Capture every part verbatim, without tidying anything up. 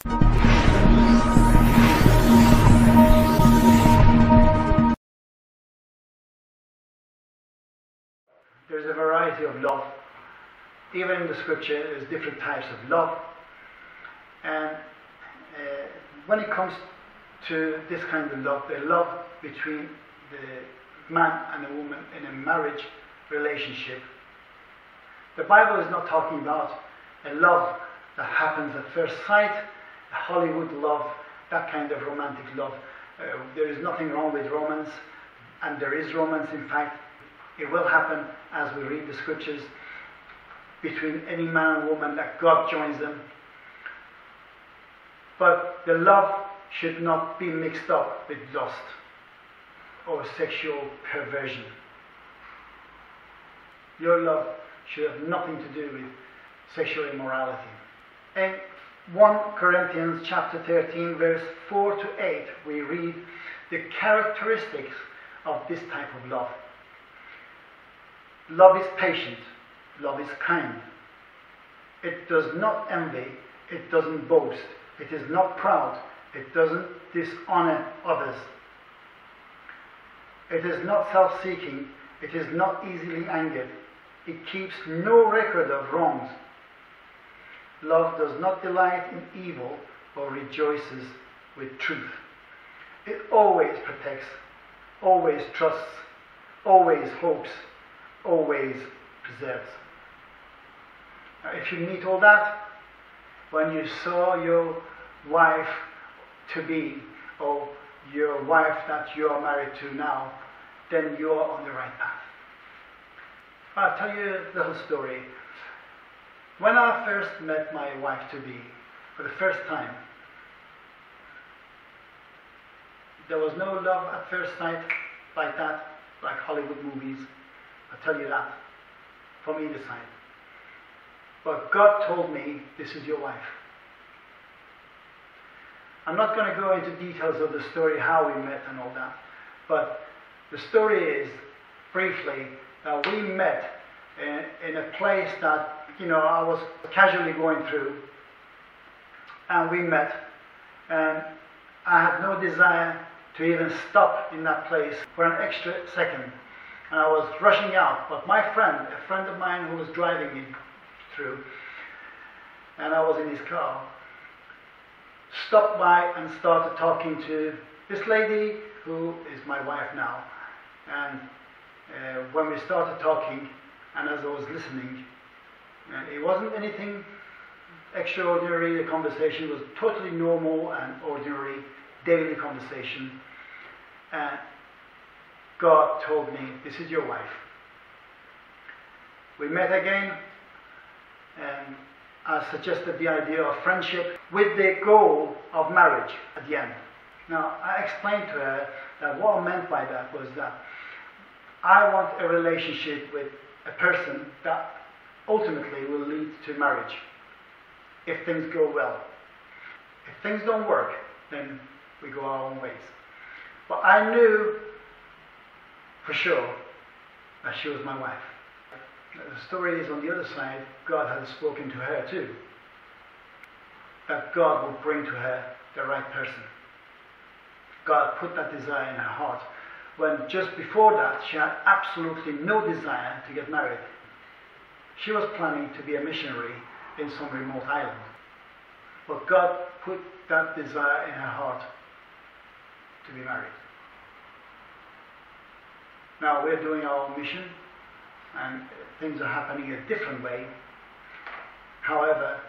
There's a variety of love. Even in the scripture, there's different types of love. And uh, when it comes to this kind of love, the love between the man and the woman in a marriage relationship, the Bible is not talking about a love that happens at first sight, a Hollywood love, that kind of romantic love. Uh, there is nothing wrong with romance, and there is romance, in fact. It will happen, as we read the scriptures, between any man and woman that God joins them. But the love should not be mixed up with lust or sexual perversion. Your love should have nothing to do with sexual immorality. In First Corinthians chapter thirteen, verse four to eight, we read the characteristics of this type of love. Love is patient, love is kind. It does not envy, it doesn't boast, it is not proud, it doesn't dishonor others. It is not self-seeking, it is not easily angered, it keeps no record of wrongs. Love does not delight in evil or rejoices with truth. It always protects, always trusts, always hopes, always preserves. Now, if you meet all that, when you saw your wife to be, or your wife that you are married to now, then you are on the right path. I'll tell you a little story. When I first met my wife to be, for the first time, there was no love at first sight like that, like Hollywood movies. I'll tell you that, from either side. But God told me, this is your wife. I'm not going to go into details of the story, how we met and all that, but the story is, briefly, that we met in, in a place that, you know, I was casually going through, and we met, and I had no desire to even stop in that place for an extra second. And I was rushing out, but my friend, a friend of mine who was driving me through, and I was in his car, stopped by and started talking to this lady who is my wife now. And uh, when we started talking, and as I was listening, and it wasn't anything extraordinary, the conversation was totally normal and ordinary, daily conversation. And God told me, this is your wife. We met again, and I suggested the idea of friendship with the goal of marriage at the end. Now, I explained to her that what I meant by that was that I want a relationship with a person that ultimately will lead to marriage, if things go well. If things don't work, then we go our own ways. But I knew for sure that she was my wife. The story is on the other side, God has spoken to her too, that God would bring to her the right person. God put that desire in her heart, when just before that she had absolutely no desire to get married. She was planning to be a missionary in some remote island. But God put that desire in her heart to be married. Now we're doing our own mission, and things are happening a different way. However,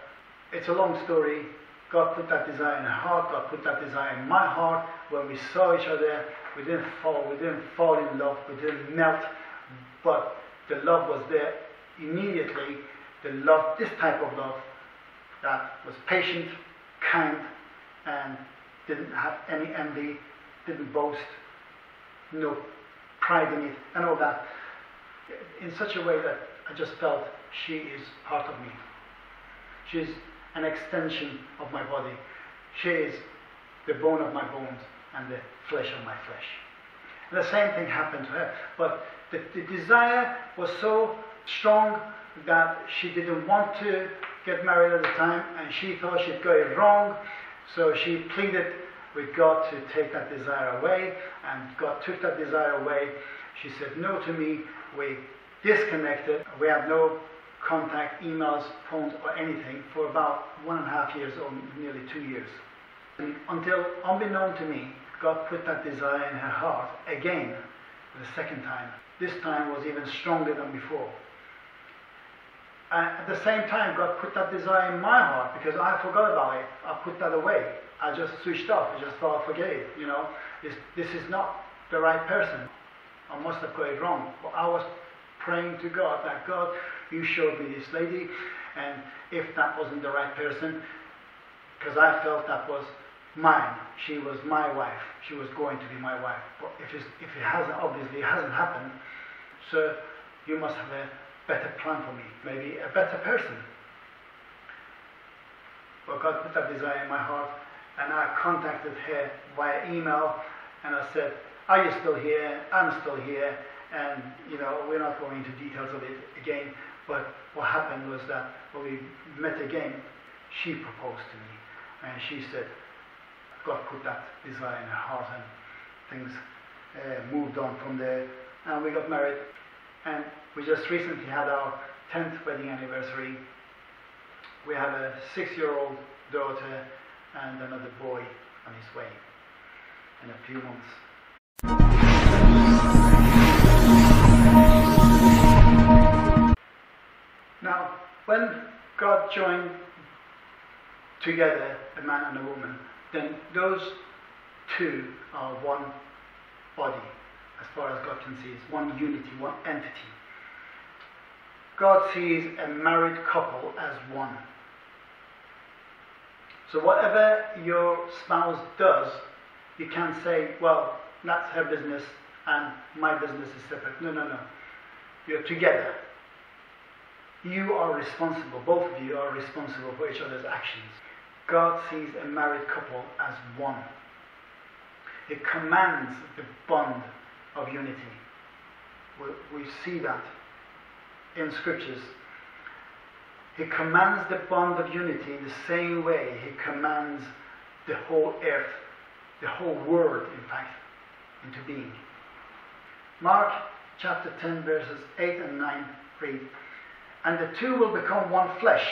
it's a long story. God put that desire in her heart, God put that desire in my heart. When we saw each other, we didn't fall, we didn't fall in love, we didn't melt, but the love was there immediately. The love, this type of love, that was patient, kind, and didn't have any envy, didn't boast, no pride in it, and all that, in such a way that I just felt she is part of me. She is an extension of my body. She is the bone of my bones and the flesh of my flesh. And the same thing happened to her, but the, the desire was so strong that she didn't want to get married at the time, and she thought she'd got it wrong, So she pleaded with God to take that desire away, and God took that desire away. She said no to me. We disconnected. We had no contact, emails, phones, or anything for about one and a half years or nearly two years. And until, unbeknown to me, God put that desire in her heart again, the second time. This time was even stronger than before. And at the same time, God put that desire in my heart, because I forgot about it. I put that away. I just switched off. I just thought, forget it, you know. This, this is not the right person. I must have got it wrong. But I was praying to God that, God, you showed me this lady, and if that wasn't the right person, because I felt that was mine. She was my wife. She was going to be my wife. But if, it's, if it hasn't, obviously it hasn't happened, so you must have a better plan for me, maybe a better person. But God put that desire in my heart, and I contacted her via email, and I said, are you still here? I'm still here. And, you know, we're not going into details of it again, but what happened was that when we met again, she proposed to me, and she said, God put that desire in her heart, and things uh, moved on from there, and we got married. And we just recently had our tenth wedding anniversary. We have a six-year-old daughter and another boy on his way in a few months. Now, when God joined together a man and a woman, then those two are one body. As far as God can see, it's one unity, one entity. God sees a married couple as one. So whatever your spouse does, you can't say, well, that's her business and my business is separate. No, no, no. You're together. You are responsible. Both of you are responsible for each other's actions. God sees a married couple as one. It commands the bond of unity. We, we see that in scriptures. He commands the bond of unity in the same way he commands the whole earth, the whole world, in fact, into being. Mark chapter ten verses eight and nine read, and the two will become one flesh,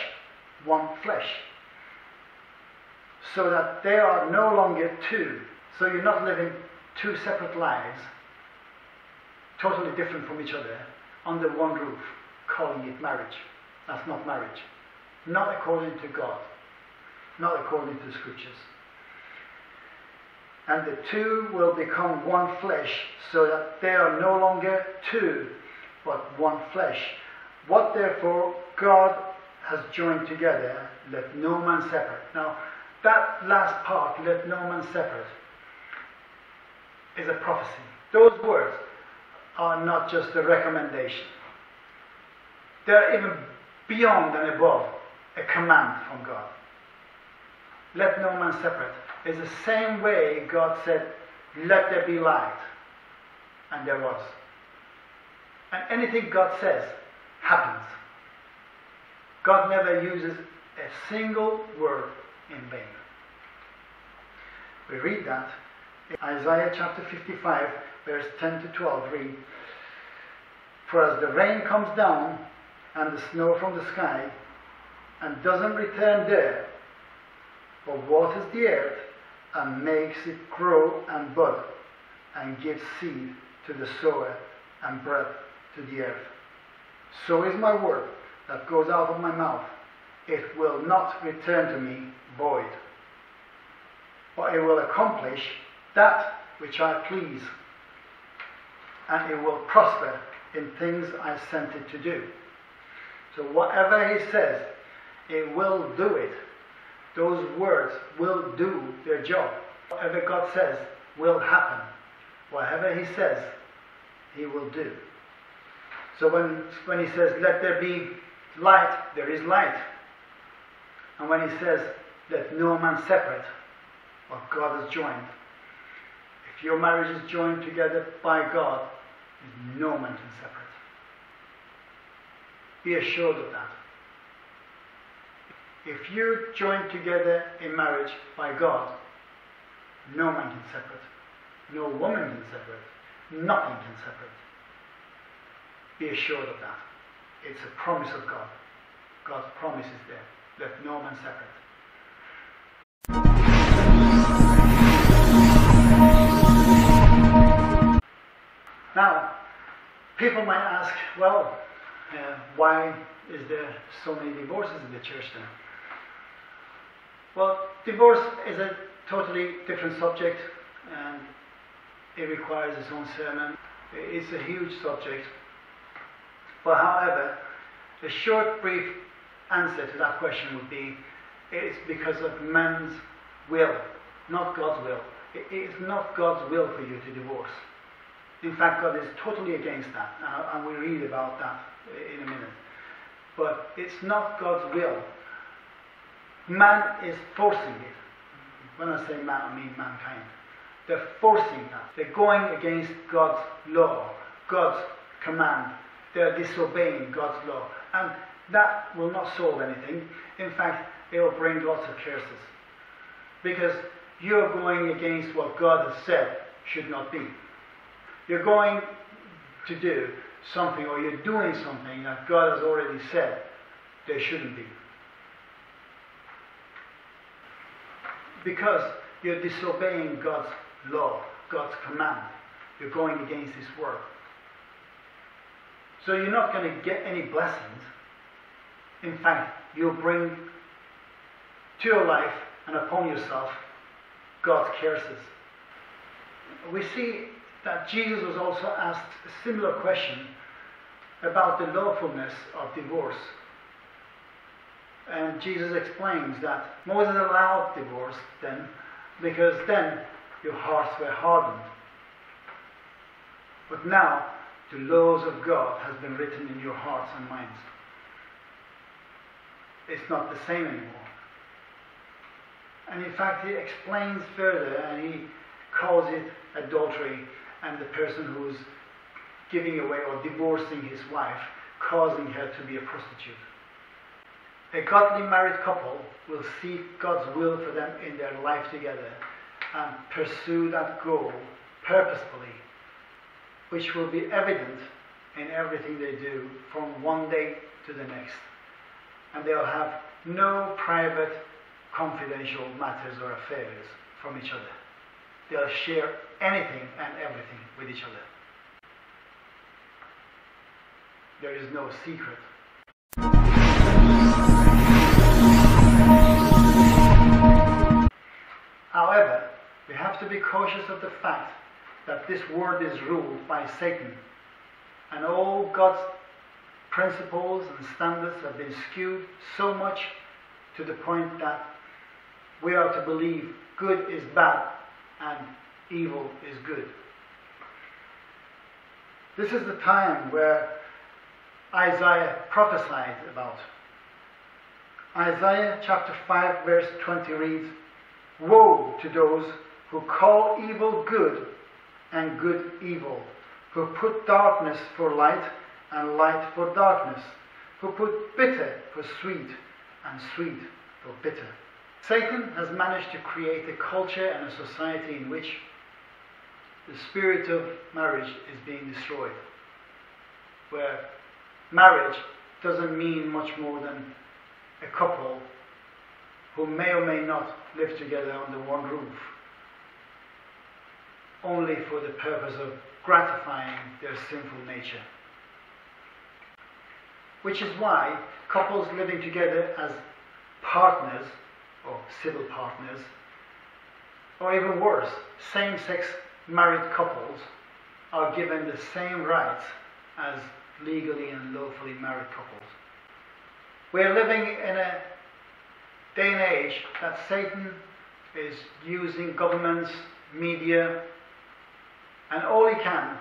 one flesh, so that they are no longer two. So you're not living two separate lives, totally different from each other, under one roof, calling it marriage. That's not marriage. Not according to God. Not according to the scriptures. And the two will become one flesh, so that they are no longer two, but one flesh. What therefore God has joined together, let no man separate. Now, that last part, let no man separate, is a prophecy. Those words are not just a recommendation. They're even beyond and above a command from God. Let no man separate. It's the same way God said, let there be light. And there was. And anything God says happens. God never uses a single word in vain. We read that in Isaiah chapter fifty-five, verse ten to twelve, read, for as the rain comes down and the snow from the sky and doesn't return there, but waters the earth and makes it grow and bud and gives seed to the sower and bread to the earth, so is my word that goes out of my mouth. It will not return to me void, but it will accomplish that which I please, and it will prosper in things I sent it to do. So whatever he says, it will do it. Those words will do their job. Whatever God says will happen. Whatever he says, he will do. So when, when he says, let there be light, there is light. And when he says, let no man separate what God has joined, if your marriage is joined together by God, no man can separate. Be assured of that. If you join together in marriage by God, no man can separate. No woman can separate. Nothing can separate. Be assured of that. It's a promise of God. God's promise is there. Let no man separate. Now, people might ask, well, uh, why is there so many divorces in the church then? Well, divorce is a totally different subject, and it requires its own sermon. It's a huge subject. But however, a short, brief answer to that question would be, it's because of man's will, not God's will. It is not God's will for you to divorce. In fact, God is totally against that, and we read about that in a minute. But it's not God's will. Man is forcing it. When I say man, I mean mankind. They're forcing that. They're going against God's law, God's command. They're disobeying God's law. And that will not solve anything. In fact, it will bring lots of curses. Because you're going against what God has said should not be. You're going to do something, or you're doing something that God has already said there shouldn't be. Because you're disobeying God's law, God's command. You're going against His word. So you're not going to get any blessings. In fact, you'll bring to your life and upon yourself God's curses. We see that Jesus was also asked a similar question about the lawfulness of divorce. And Jesus explains that Moses allowed divorce then, because then your hearts were hardened. But now the laws of God has been written in your hearts and minds. It's not the same anymore. And in fact, he explains further, and he calls it adultery, and the person who's giving away or divorcing his wife, causing her to be a prostitute. A godly married couple will seek God's will for them in their life together and pursue that goal purposefully, which will be evident in everything they do from one day to the next. And they'll have no private, confidential matters or affairs from each other. They'll share anything and everything with each other. There is no secret. However, we have to be cautious of the fact that this world is ruled by Satan, and all God's principles and standards have been skewed so much to the point that we are to believe good is bad and evil is good. This is the time where Isaiah prophesied about. Isaiah chapter five verse twenty reads, "Woe to those who call evil good and good evil, who put darkness for light and light for darkness, who put bitter for sweet and sweet for bitter." Satan has managed to create a culture and a society in which the spirit of marriage is being destroyed, where marriage doesn't mean much more than a couple who may or may not live together under one roof, only for the purpose of gratifying their sinful nature. Which is why couples living together as partners or civil partners, or even worse, same-sex married couples are given the same rights as legally and lawfully married couples. We're living in a day and age that Satan is using governments, media, and all he can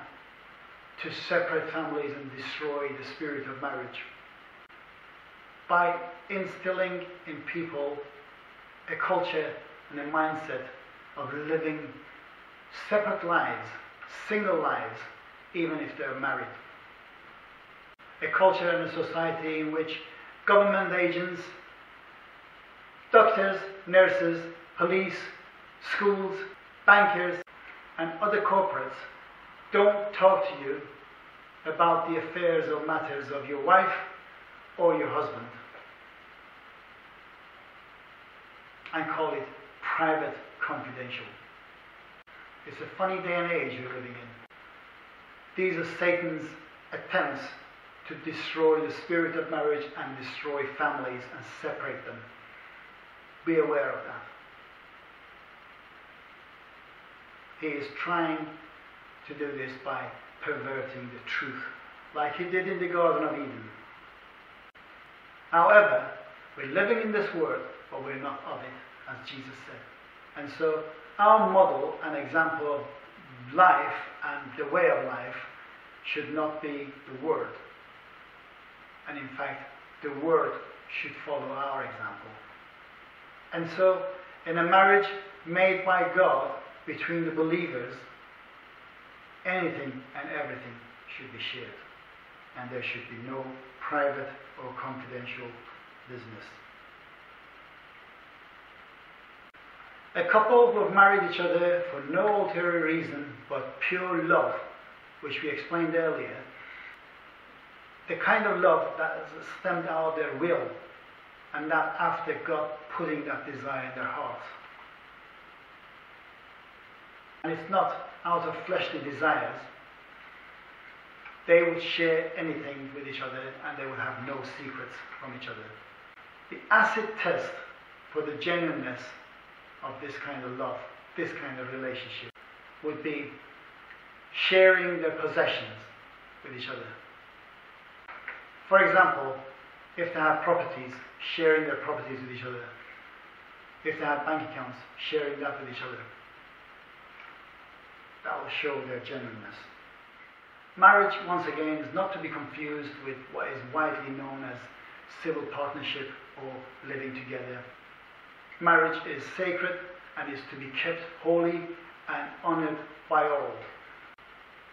to separate families and destroy the spirit of marriage by instilling in people a culture and a mindset of living separate lives, single lives, even if they're married. A culture and a society in which government agents doctors, nurses, police, schools, bankers and other corporates don't talk to you about the affairs or matters of your wife or your husband and call it private, confidential. It's a funny day and age we're living in. These are Satan's attempts to destroy the spirit of marriage and destroy families and separate them. Be aware of that. He is trying to do this by perverting the truth, like he did in the Garden of Eden. However, we're living in this world, but we're not of it, as Jesus said. And so, our model and example of life and the way of life should not be the Word. And in fact, the Word should follow our example. And so, in a marriage made by God between the believers, anything and everything should be shared, and there should be no private or confidential business. A couple who have married each other for no ulterior reason but pure love, which we explained earlier, the kind of love that has stemmed out of their will, and that after God putting that desire in their heart. And it's not out of fleshly desires. They would share anything with each other and they would have no secrets from each other. The acid test for the genuineness of this kind of love, this kind of relationship, would be sharing their possessions with each other. For example, if they have properties, sharing their properties with each other. If they have bank accounts, sharing that with each other. That will show their genuineness. Marriage, once again, is not to be confused with what is widely known as civil partnership or living together. Marriage is sacred and is to be kept holy and honoured by all.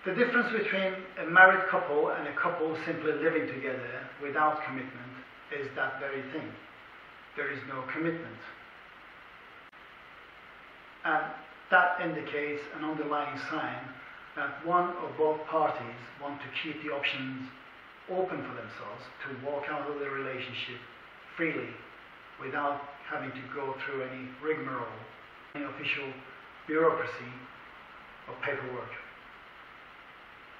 The difference between a married couple and a couple simply living together without commitment is that very thing. There is no commitment. And that indicates an underlying sign that one or both parties want to keep the options open for themselves to walk out of the relationship freely without having to go through any rigmarole, any official bureaucracy or paperwork,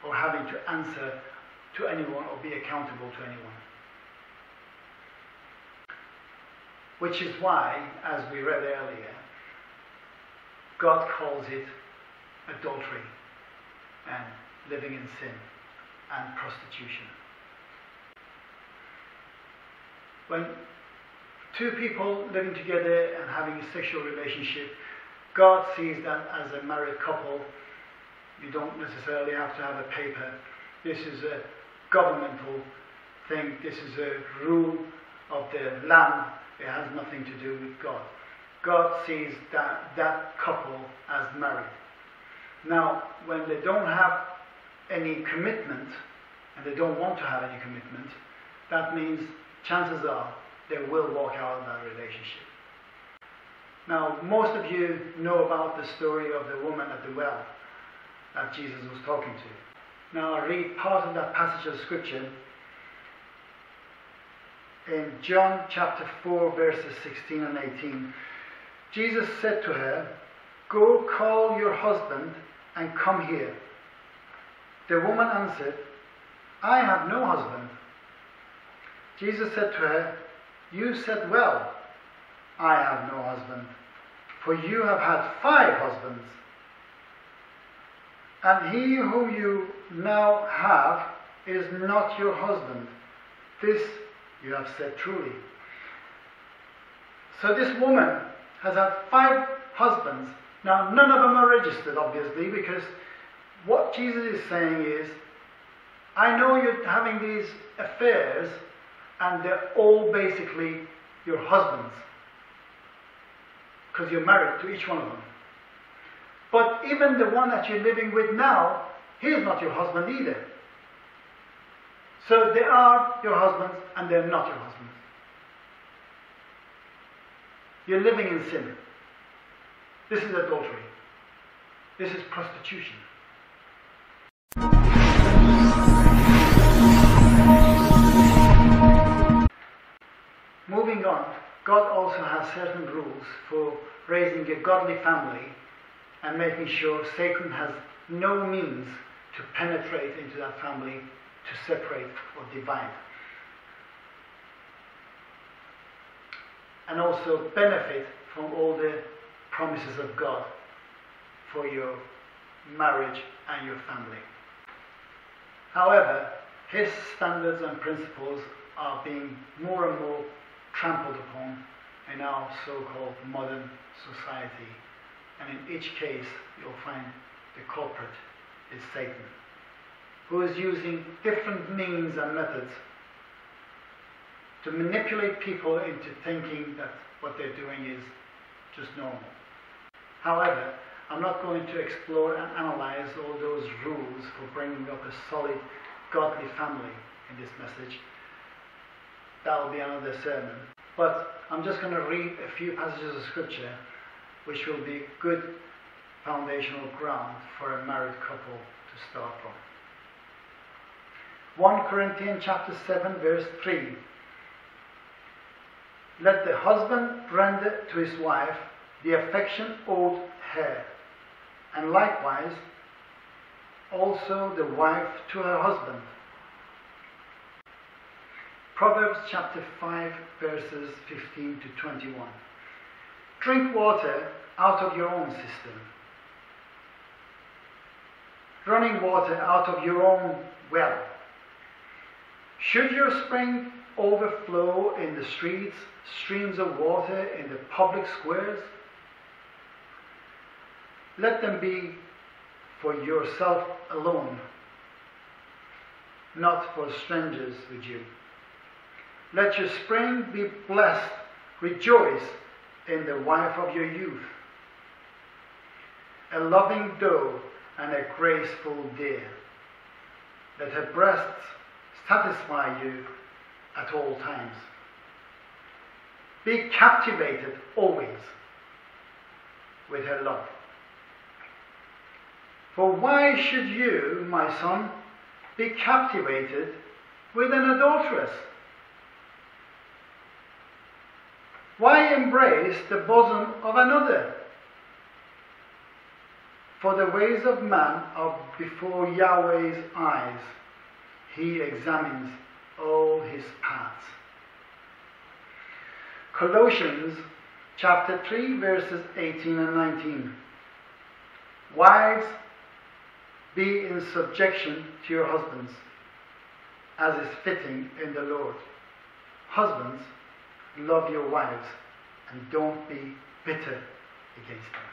or having to answer to anyone or be accountable to anyone. Which is why, as we read earlier, God calls it adultery and living in sin and prostitution. When two people living together and having a sexual relationship, God sees that as a married couple. You don't necessarily have to have a paper. This is a governmental thing. This is a rule of the land. It has nothing to do with God. God sees that, that couple as married. Now, when they don't have any commitment, and they don't want to have any commitment, that means chances are they will walk out of that relationship. Now, most of you know about the story of the woman at the well that Jesus was talking to. Now, I read part of that passage of scripture in John chapter four, verses sixteen and eighteen. Jesus said to her, "Go call your husband and come here." The woman answered, "I have no husband." Jesus said to her, "You said well, I have no husband, for you have had five husbands, and he whom you now have is not your husband. This you have said truly." So this woman has had five husbands. Now, none of them are registered, obviously, because what Jesus is saying is, I know you're having these affairs, and they're all basically your husbands, because you're married to each one of them. But even the one that you're living with now, he is not your husband either. So they are your husbands, and they're not your husbands. You're living in sin. This is adultery. This is prostitution. Moving on, God also has certain rules for raising a godly family and making sure Satan has no means to penetrate into that family, to separate or divide. And also benefit from all the promises of God for your marriage and your family. However, his standards and principles are being more and more trampled upon in our so-called modern society, and in each case you'll find the culprit is Satan, who is using different means and methods to manipulate people into thinking that what they're doing is just normal. However, I'm not going to explore and analyze all those rules for bringing up a solid, godly family in this message. That will be another sermon. But I'm just going to read a few passages of scripture which will be good foundational ground for a married couple to start from. First Corinthians chapter seven verse three. Let the husband render to his wife the affection owed her, and likewise also the wife to her husband. Proverbs chapter five verses fifteen to twenty-one. Drink water out of your own system, running water out of your own well. Should your spring overflow in the streets, streams of water in the public squares, let them be for yourself alone, not for strangers with you. Let your spring be blessed. Rejoice in the wife of your youth, a loving doe and a graceful deer. Let her breasts satisfy you at all times. Be captivated always with her love. For why should you, my son, be captivated with an adulteress? Why embrace the bosom of another? For the ways of man are before Yahweh's eyes. He examines all his paths. Colossians chapter three verses eighteen and nineteen. Wives, be in subjection to your husbands, as is fitting in the Lord. Husbands, love your wives, and don't be bitter against them.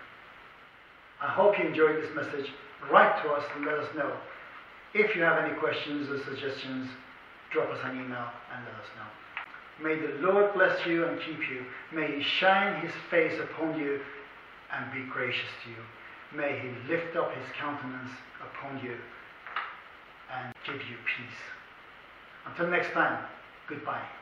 I hope you enjoyed this message. Write to us and let us know. If you have any questions or suggestions, drop us an email and let us know. May the Lord bless you and keep you. May He shine His face upon you and be gracious to you. May He lift up His countenance upon you and give you peace. Until next time, goodbye.